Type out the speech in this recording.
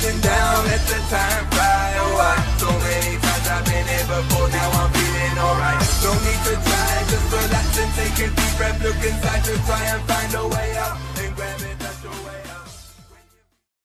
touching down, let the time fly away. So many times I've been here before, now I'm feeling alright. No need to try, just relax and take a deep breath, look inside to try and find a way out.